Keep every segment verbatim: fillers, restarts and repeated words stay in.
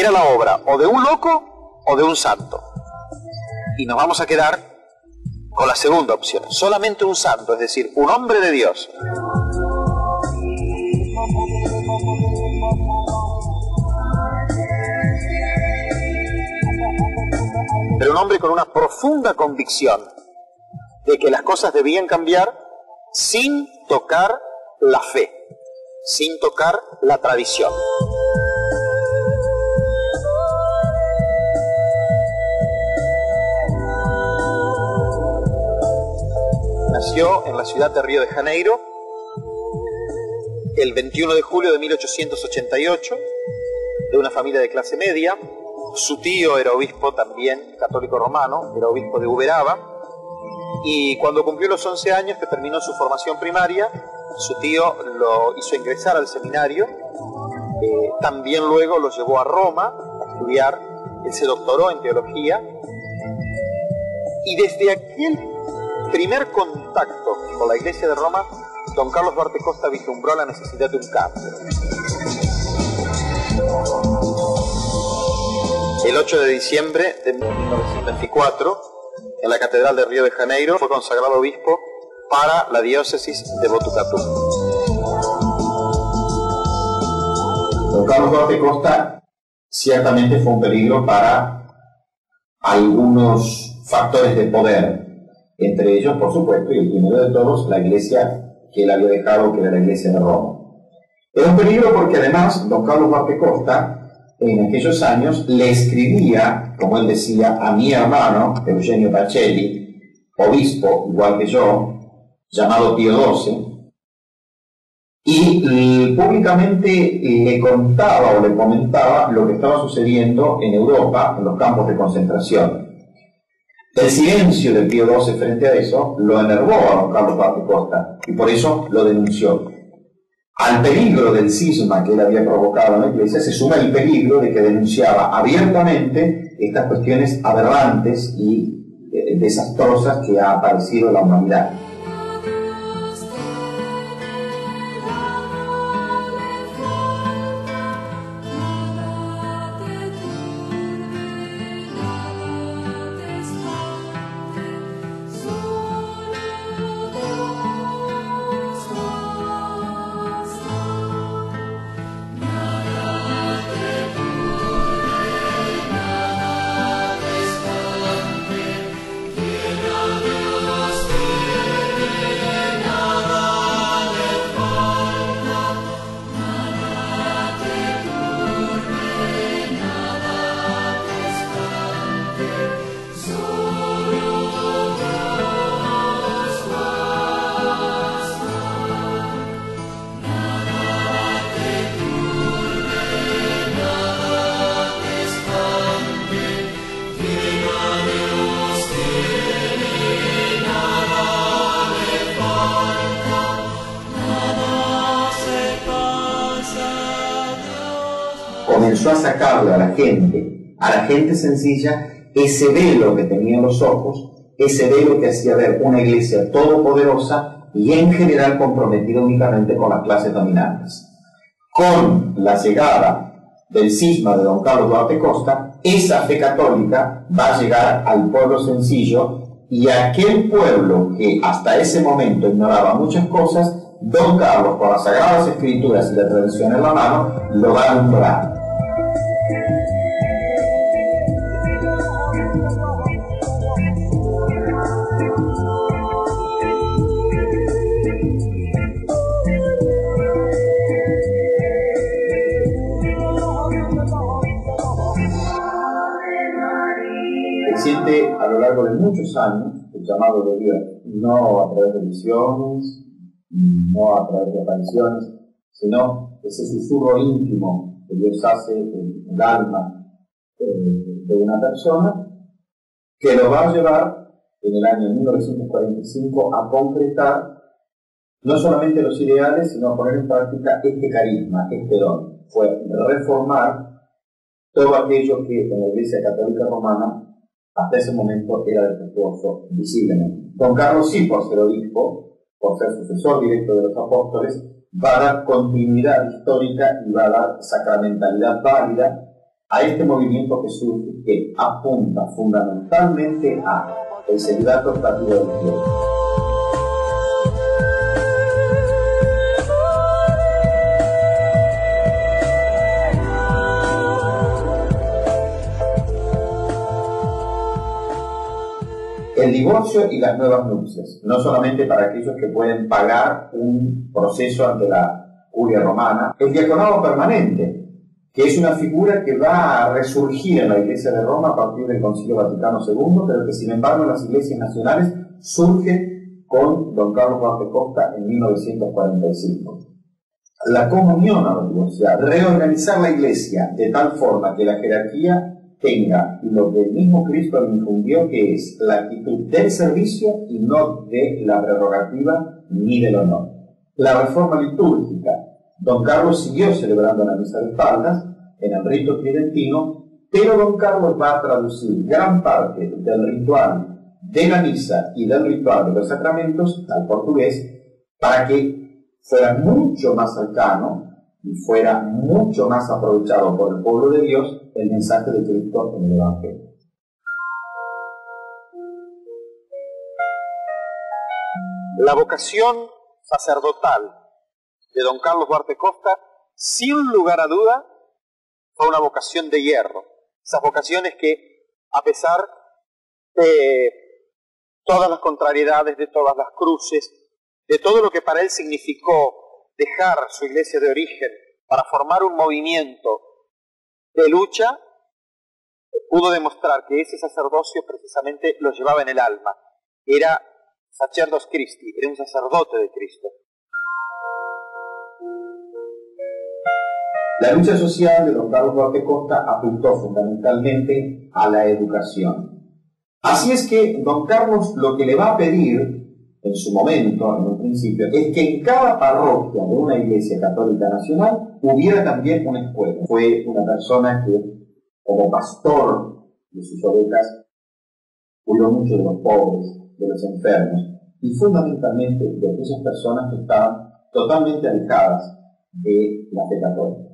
era la obra o de un loco o de un santo. Y nos vamos a quedar con la segunda opción. Solamente un santo, es decir, un hombre de Dios. Pero un hombre con una profunda convicción de que las cosas debían cambiar sin tocar la fe, sin tocar la tradición. Nació en la ciudad de Río de Janeiro el veintiuno de julio de mil ochocientos ochenta y ocho, de una familia de clase media. Su tío era obispo también, católico romano, era obispo de Uberaba, y cuando cumplió los once años, que terminó su formación primaria, su tío lo hizo ingresar al seminario, eh, también luego lo llevó a Roma a estudiar. Él se doctoró en teología, y desde aquel primer contacto con la iglesia de Roma, don Carlos Duarte Costa vislumbró la necesidad de un cambio. El ocho de diciembre de mil novecientos veinticuatro, en la Catedral de Río de Janeiro, fue consagrado obispo para la diócesis de Botucatú. Don Carlos Duarte Costa ciertamente fue un peligro para algunos factores de poder, entre ellos, por supuesto, y el primero de todos, la iglesia que él había dejado, que era la iglesia de Roma. Era un peligro porque además don Carlos Duarte Costa en aquellos años le escribía, como él decía, a mi hermano, Eugenio Pacelli, obispo igual que yo, llamado Pío doce, y públicamente le contaba o le comentaba lo que estaba sucediendo en Europa, en los campos de concentración. El silencio de Pío doce frente a eso lo enervó a don Carlos Duarte Costa, y por eso lo denunció. Al peligro del cisma que él había provocado en la iglesia se suma el peligro de que denunciaba abiertamente estas cuestiones aberrantes y eh, desastrosas que ha aparecido en la humanidad. Comenzó a sacarle a la gente, a la gente sencilla, ese velo que tenía en los ojos, ese velo que hacía ver una iglesia todopoderosa y en general comprometida únicamente con las clases dominantes. Con la llegada del cisma de don Carlos Duarte Costa, esa fe católica va a llegar al pueblo sencillo, y aquel pueblo que hasta ese momento ignoraba muchas cosas, don Carlos, con las Sagradas Escrituras y la tradición en la mano, lo va a alumbrar. Siente a lo largo de muchos años el llamado de Dios, no a través de visiones, no a través de apariciones, sino ese susurro íntimo que Dios hace en el alma eh, de una persona, que lo va a llevar en el año mil novecientos cuarenta y cinco a concretar no solamente los ideales, sino a poner en práctica este carisma, este don. Fue reformar todo aquello que en la Iglesia Católica Romana hasta ese momento era defectuoso visiblemente. Don Carlos, sí, por ser obispo, por ser sucesor directo de los apóstoles, va a dar continuidad histórica y va a dar sacramentalidad válida a este movimiento que surge, que apunta fundamentalmente a el celibato optativo de los fieles. El divorcio y las nuevas nupcias, no solamente para aquellos que pueden pagar un proceso ante la curia romana. El diaconado permanente, que es una figura que va a resurgir en la Iglesia de Roma a partir del Concilio Vaticano segundo, pero que sin embargo en las iglesias nacionales surge con don Carlos Duarte Costa en mil novecientos cuarenta y cinco. La comunión a los divorciados, reorganizar la Iglesia de tal forma que la jerarquía tenga lo que el mismo Cristo le infundió, que es la actitud del servicio y no de la prerrogativa ni del honor. La reforma litúrgica. Don Carlos siguió celebrando la misa de espaldas en el rito tridentino, pero don Carlos va a traducir gran parte del ritual de la misa y del ritual de los sacramentos al portugués para que fuera mucho más cercano y fuera mucho más aprovechado por el pueblo de Dios el mensaje de Cristo en el Evangelio. La vocación sacerdotal de don Carlos Duarte Costa, sin lugar a duda, fue una vocación de hierro. Esas vocaciones que, a pesar de todas las contrariedades, de todas las cruces, de todo lo que para él significó dejar su iglesia de origen para formar un movimiento de lucha, pudo demostrar que ese sacerdocio precisamente lo llevaba en el alma. Era sacerdos Christi, era un sacerdote de Cristo. La lucha social de don Carlos Duarte Costa apuntó fundamentalmente a la educación. Así es que don Carlos lo que le va a pedir en su momento, en un principio, es que en cada parroquia de una iglesia católica nacional hubiera también una escuela. Fue una persona que, como pastor de sus ovejas, cuidó mucho de los pobres, de los enfermos y fundamentalmente de aquellas personas que estaban totalmente alejadas de la fe católica.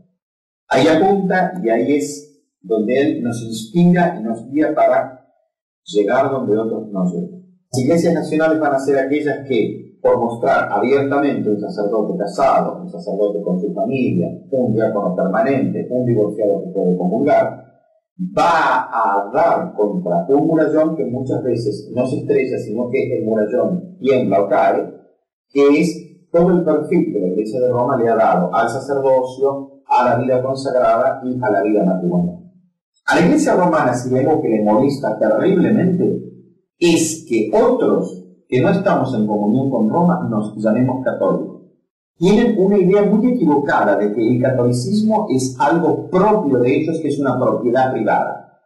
Ahí apunta y ahí es donde él nos inspira y nos guía para llegar donde otros no llegan. Las iglesias nacionales van a ser aquellas que, por mostrar abiertamente un sacerdote casado, un sacerdote con su familia, un diácono permanente, un divorciado que puede comulgar, va a dar contra un murallón que muchas veces no se estrella, sino que el murallón tiembla o cae, que es todo el perfil que la Iglesia de Roma le ha dado al sacerdocio, a la vida consagrada y a la vida matrimonial. A la Iglesia romana, si vemos que le molesta terriblemente, es que otros que no estamos en comunión con Roma nos llamemos católicos. Tienen una idea muy equivocada de que el catolicismo es algo propio de ellos, que es una propiedad privada.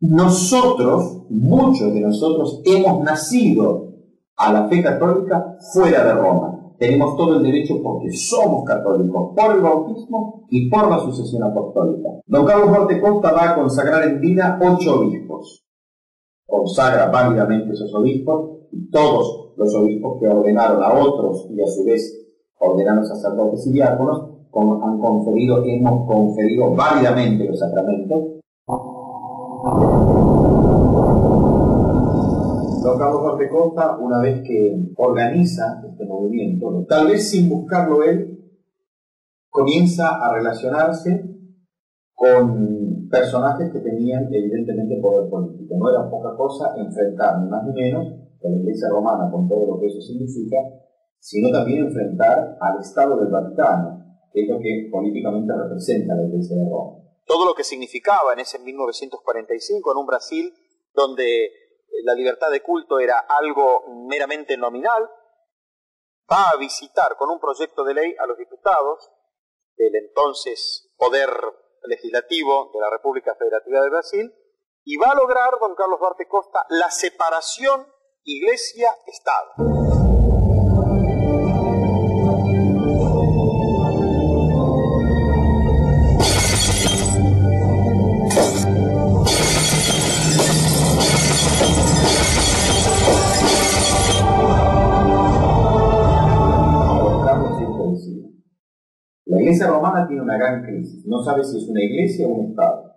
Nosotros, muchos de nosotros, hemos nacido a la fe católica fuera de Roma. Tenemos todo el derecho porque somos católicos por el bautismo y por la sucesión apostólica. Don Carlos Duarte Costa va a consagrar en vida ocho obispos. Consagra válidamente esos obispos y todos los obispos que ordenaron a otros y a su vez ordenaron sacerdotes y diáconos han conferido, hemos conferido válidamente los sacramentos. Don Carlos Duarte Costa, una vez que organiza este movimiento, tal vez sin buscarlo él, comienza a relacionarse con personajes que tenían evidentemente poder político. No era poca cosa enfrentar, ni más ni menos, a la Iglesia romana con todo lo que eso significa, sino también enfrentar al Estado del Vaticano, que es lo que políticamente representa la Iglesia de Roma. Todo lo que significaba en ese mil novecientos cuarenta y cinco en un Brasil donde la libertad de culto era algo meramente nominal, va a visitar con un proyecto de ley a los diputados del entonces Poder Legislativo de la República Federativa de Brasil y va a lograr, don Carlos Duarte Costa, la separación Iglesia-Estado. La Iglesia romana tiene una gran crisis, no sabe si es una iglesia o un Estado.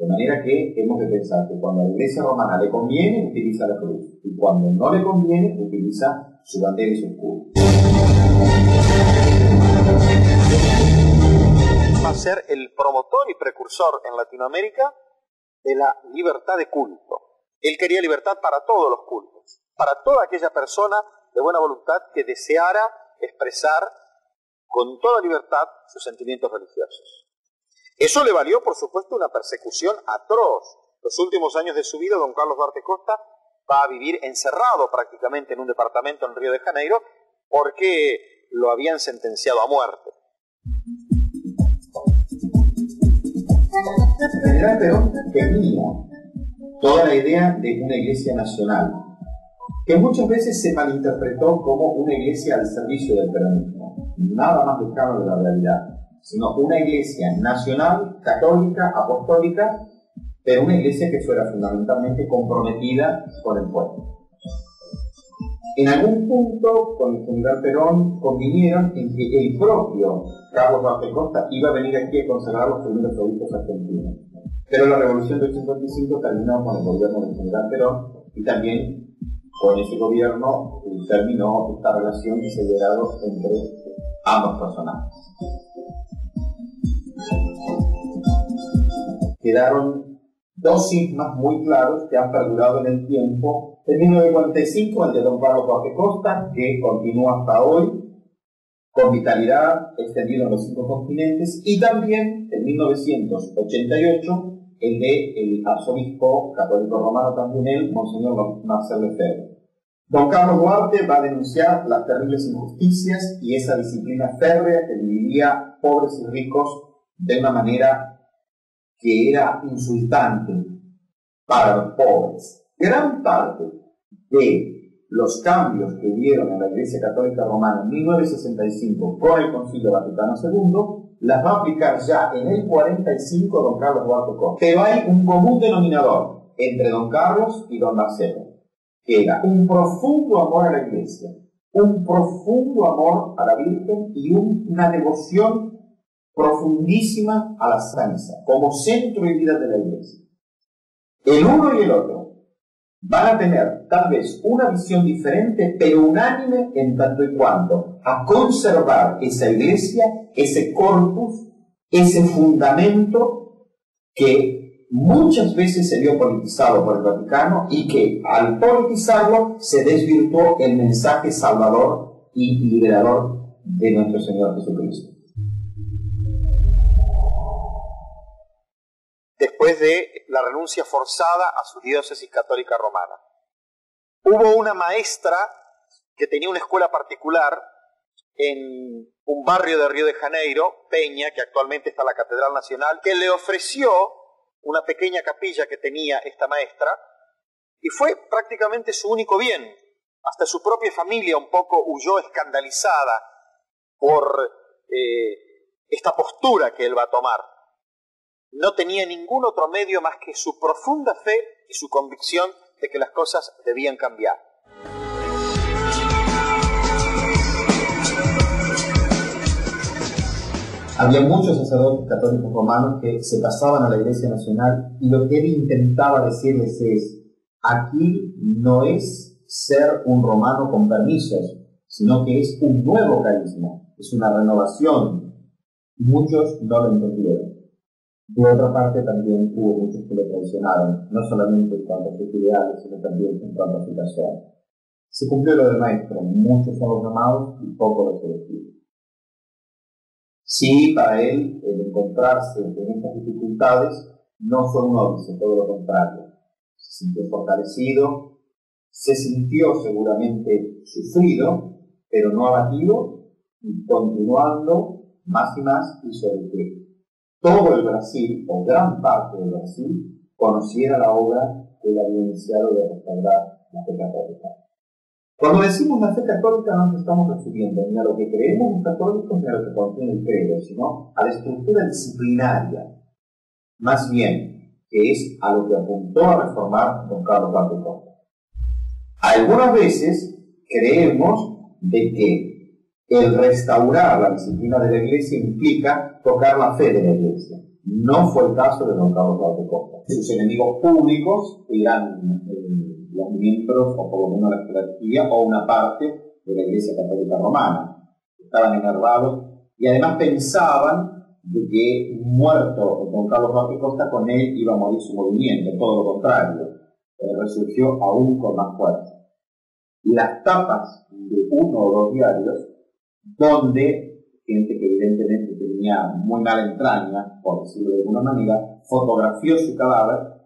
De manera que hemos de pensar que cuando a la Iglesia romana le conviene, utiliza la cruz, y cuando no le conviene, utiliza su bandera y su escudo. Va a ser el promotor y precursor en Latinoamérica de la libertad de culto. Él quería libertad para todos los cultos, para toda aquella persona de buena voluntad que deseara expresar con toda libertad sus sentimientos religiosos. Eso le valió, por supuesto, una persecución atroz. Los últimos años de su vida, don Carlos Duarte Costa va a vivir encerrado prácticamente en un departamento en Río de Janeiro porque lo habían sentenciado a muerte. El general Perón tenía toda la idea de una iglesia nacional, que muchas veces se malinterpretó como una iglesia al servicio del peronismo, nada más lejano de la realidad, sino una iglesia nacional, católica, apostólica, pero una iglesia que fuera fundamentalmente comprometida con el pueblo. En algún punto, con el general Perón, convinieron en que el propio Carlos Duarte Costa iba a venir aquí a consagrar los primeros obispos argentinos. Pero la revolución del cincuenta y cinco terminó con el gobierno del general Perón, y también con ese gobierno terminó esta relación que se había dado entre ambos personajes. Quedaron dos sigmas muy claros que han perdurado en el tiempo. El mil novecientos cuarenta y cinco, el de don Carlos Duarte Costa, que continúa hasta hoy con vitalidad, extendido en los cinco continentes, y también en mil novecientos ochenta y ocho, el de el arzobispo católico romano también él, monseñor Marcelo Ferro. Don Carlos Duarte va a denunciar las terribles injusticias y esa disciplina férrea que dividía pobres y ricos de una manera que era insultante para los pobres. Gran parte de los cambios que hubieron en la Iglesia Católica Romana en mil novecientos sesenta y cinco con el Concilio Vaticano segundo las va a aplicar ya en el cuarenta y cinco don Carlos Duarte Costa. Pero hay un común denominador entre don Carlos y don Marcelo, que era un profundo amor a la Iglesia, un profundo amor a la Virgen y una devoción profundísima a la Sanza, como centro y vida de la Iglesia. El uno y el otro van a tener tal vez una visión diferente, pero unánime en tanto y cuanto a conservar esa Iglesia, ese corpus, ese fundamento que muchas veces se vio politizado por el Vaticano y que al politizarlo se desvirtuó el mensaje salvador y liberador de nuestro Señor Jesucristo. Después de la renuncia forzada a su diócesis católica romana, hubo una maestra que tenía una escuela particular en un barrio de Río de Janeiro, Peña, que actualmente está en la Catedral Nacional, que le ofreció una pequeña capilla que tenía esta maestra, y fue prácticamente su único bien. Hasta su propia familia un poco huyó escandalizada por eh, esta postura que él va a tomar. No tenía ningún otro medio más que su profunda fe y su convicción de que las cosas debían cambiar. Había muchos sacerdotes católicos romanos que se pasaban a la Iglesia Nacional y lo que él intentaba decirles es: aquí no es ser un romano con permisos, sino que es un nuevo carisma, es una renovación. Muchos no lo entendieron. De otra parte, también hubo muchos que lo traicionaron, no solamente en cuanto a sus ideales, sino también en cuanto a su pasión. Se cumplió lo del maestro: muchos son los amados y pocos los elegidos. Sí, para él, el encontrarse en estas dificultades no fue un óbice, todo lo contrario. Se sintió fortalecido, se sintió seguramente sufrido, pero no abatido, y continuando más y más, y sobre todo. Todo el Brasil, o gran parte del Brasil, conociera la obra que él había iniciado de restaurar la fe católica. Cuando decimos la fe católica no nos estamos refiriendo ni a lo que creemos los católicos ni a lo que contiene el credo, sino a la estructura disciplinaria, más bien, que es a lo que apuntó a reformar don Carlos Duarte Costa. Algunas veces creemos de que el restaurar la disciplina de la Iglesia implica tocar la fe de la Iglesia. No fue el caso de don Carlos Duarte Costa. Sus enemigos públicos eran eh, los miembros, o por lo menos la jerarquía, o una parte de la Iglesia Católica Romana. Estaban enervados y además pensaban de que muerto don Carlos Duarte Costa, con él iba a morir su movimiento. Todo lo contrario, eh, resurgió aún con más fuerza. Las tapas de uno o dos diarios, donde gente que evidentemente tenía muy mala entraña, por decirlo de alguna manera, fotografió su cadáver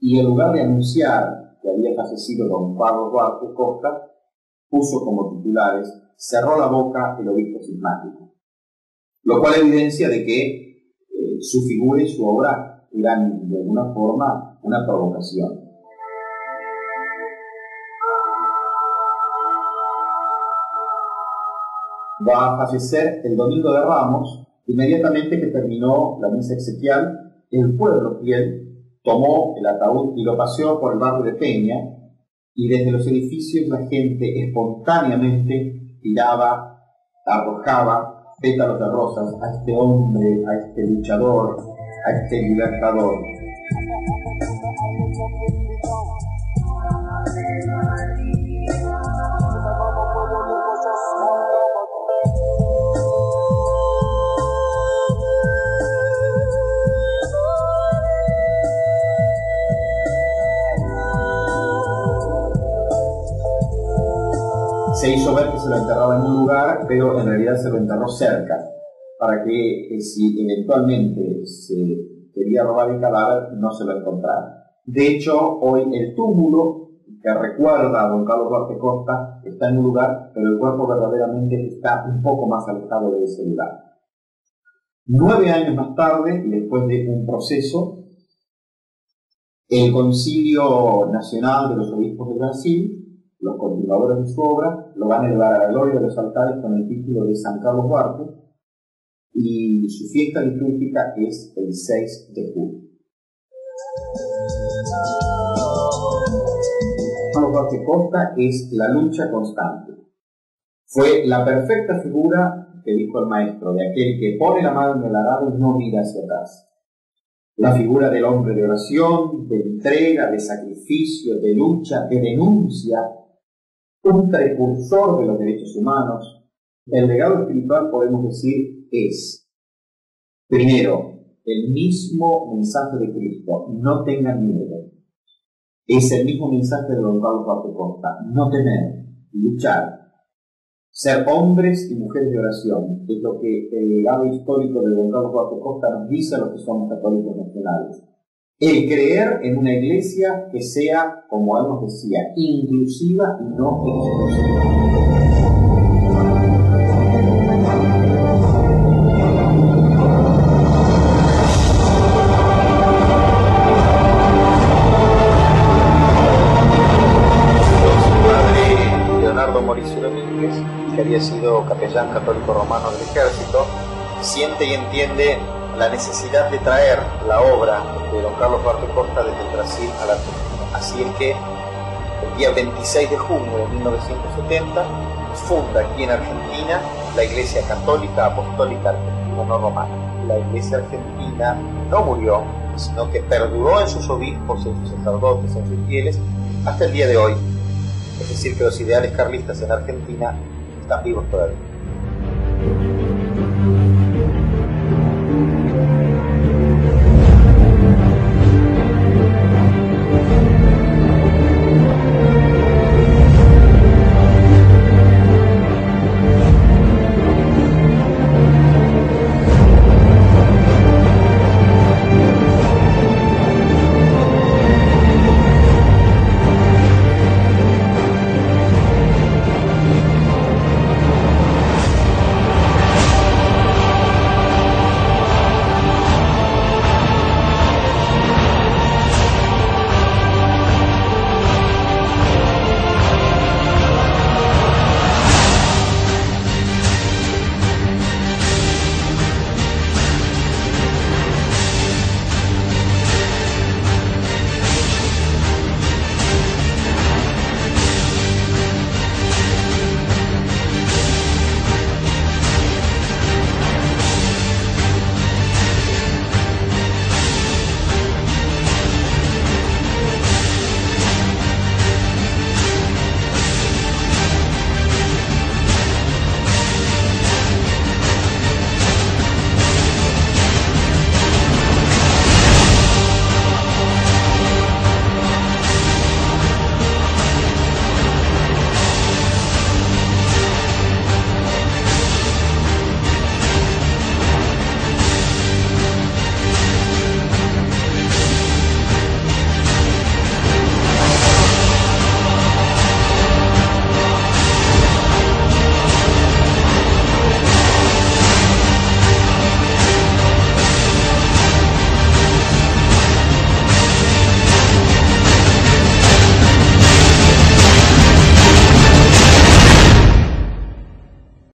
y en lugar de anunciar que había fallecido don Pablo Joaquín Costa, puso como titulares: cerró la boca el obispo cismático, lo cual evidencia de que eh, su figura y su obra eran de alguna forma una provocación. Va a fallecer el domingo de Ramos. Inmediatamente que terminó la misa exequial, el pueblo fiel tomó el ataúd y lo paseó por el barrio de Peña, y desde los edificios la gente espontáneamente tiraba, arrojaba pétalos de rosas a este hombre, a este luchador, a este libertador. Se hizo ver que se lo enterraba en un lugar, pero en realidad se lo enterró cerca, para que eh, si eventualmente se quería robar el cadáver, no se lo encontrara. De hecho, hoy el túmulo que recuerda a don Carlos Duarte Costa está en un lugar, pero el cuerpo verdaderamente está un poco más alejado de ese lugar. Nueve años más tarde, y después de un proceso, el Concilio Nacional de los Obispos de Brasil, los continuadores de su obra, lo van a elevar a la gloria de los altares con el título de San Carlos Duarte, y su fiesta litúrgica es el seis de julio. Carlos Duarte Costa es la lucha constante. Fue la perfecta figura que dijo el maestro, de aquel que pone la mano en el arado y no mira hacia atrás. La figura del hombre de oración, de entrega, de sacrificio, de lucha, de denuncia, un precursor de los derechos humanos. El legado espiritual, podemos decir, es, primero, el mismo mensaje de Cristo: no tengan miedo. Es el mismo mensaje de don Pablo Joaquín Costa: no temer, luchar. Ser hombres y mujeres de oración es lo que el legado histórico de don Carlos Duarte Costa nos dice a los que somos católicos nacionales. El creer en una iglesia que sea, como él nos decía, inclusiva y no exclusiva. Padre Leonardo Mauricio Domínguez, que había sido capellán católico romano del ejército, siente y entiende la necesidad de traer la obra de don Carlos Duarte Costa desde Brasil a la Argentina. Así es que el día veintiséis de junio de mil novecientos setenta funda aquí en Argentina la Iglesia Católica Apostólica Argentina No Romana. La Iglesia Argentina no murió, sino que perduró en sus obispos, en sus sacerdotes, en sus fieles, hasta el día de hoy. Es decir, que los ideales carlistas en Argentina están vivos todavía.